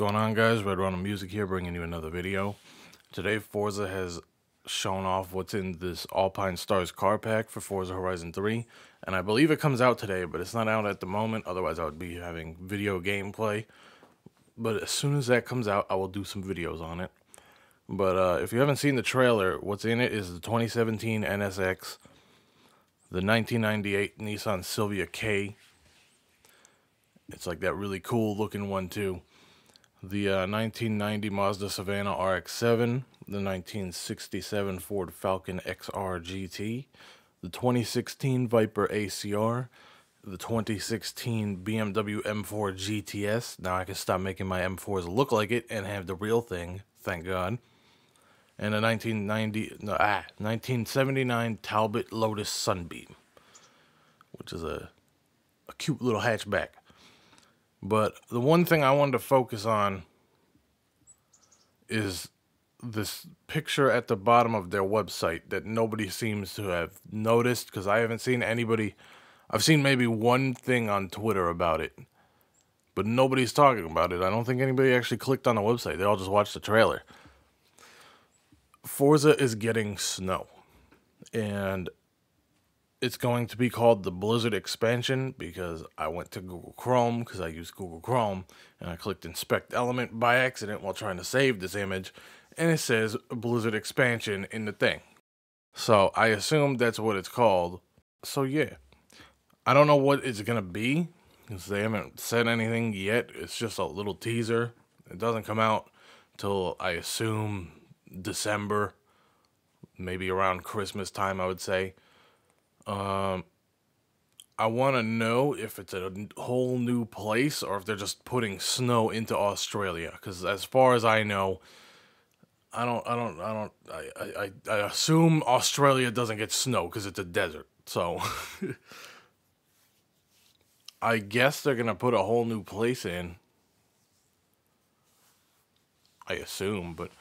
going on, guys? Red Rhino Music here, bringing you another video. Today Forza has shown off what's in this Alpine Stars car pack for Forza Horizon 3, and I believe it comes out today, but it's not out at the moment, otherwise I would be having video gameplay. But as soon as that comes out, I will do some videos on it. But if you haven't seen the trailer, what's in it is the 2017 NSX, the 1998 Nissan Silvia K. It's like that really cool looking one too. The 1990 Mazda Savannah RX-7, the 1967 Ford Falcon XR-GT, the 2016 Viper ACR, the 2016 BMW M4 GTS. Now I can stop making my M4s look like it and have the real thing, thank God. And a 1979 Talbot Lotus Sunbeam, which is a cute little hatchback. But the one thing I wanted to focus on is this picture at the bottom of their website that nobody seems to have noticed, because I haven't seen anybody. I've seen maybe one thing on Twitter about it, but nobody's talking about it. I don't think anybody actually clicked on the website. They all just watched the trailer. Forza is getting snow, and it's going to be called the Blizzard Expansion, because I went to Google Chrome, because I use Google Chrome, and I clicked Inspect Element by accident while trying to save this image, and it says Blizzard Expansion in the thing. So I assume that's what it's called. So yeah, I don't know what it's going to be, because they haven't said anything yet. It's just a little teaser. It doesn't come out till, I assume, December, maybe around Christmas time, I would say. I want to know if it's a whole new place or if they're just putting snow into Australia. Because as far as I know, I assume Australia doesn't get snow because it's a desert. So I guess they're gonna put a whole new place in. I assume, but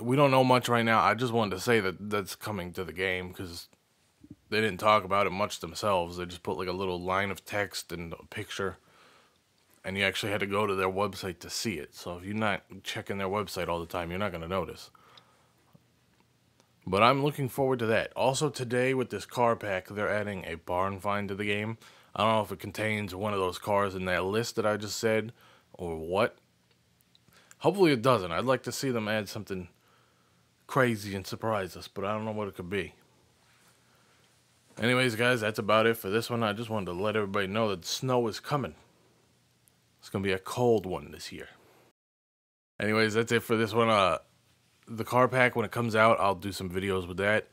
we don't know much right now. I just wanted to say that that's coming to the game because they didn't talk about it much themselves. They just put like a little line of text and a picture, and you actually had to go to their website to see it. So if you're not checking their website all the time, you're not going to notice. But I'm looking forward to that. Also today with this car pack, they're adding a barn find to the game. I don't know if it contains one of those cars in that list that I just said or what. Hopefully it doesn't. I'd like to see them add something crazy and surprise us, but I don't know what it could be. Anyways, guys, that's about it for this one. I just wanted to let everybody know that snow is coming. It's going to be a cold one this year. Anyways, that's it for this one. The car pack, when it comes out, I'll do some videos with that.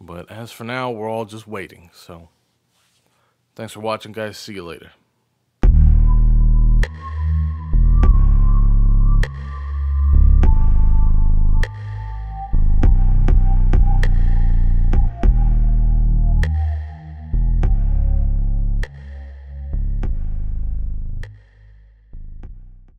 But as for now, we're all just waiting. So, thanks for watching, guys. See you later.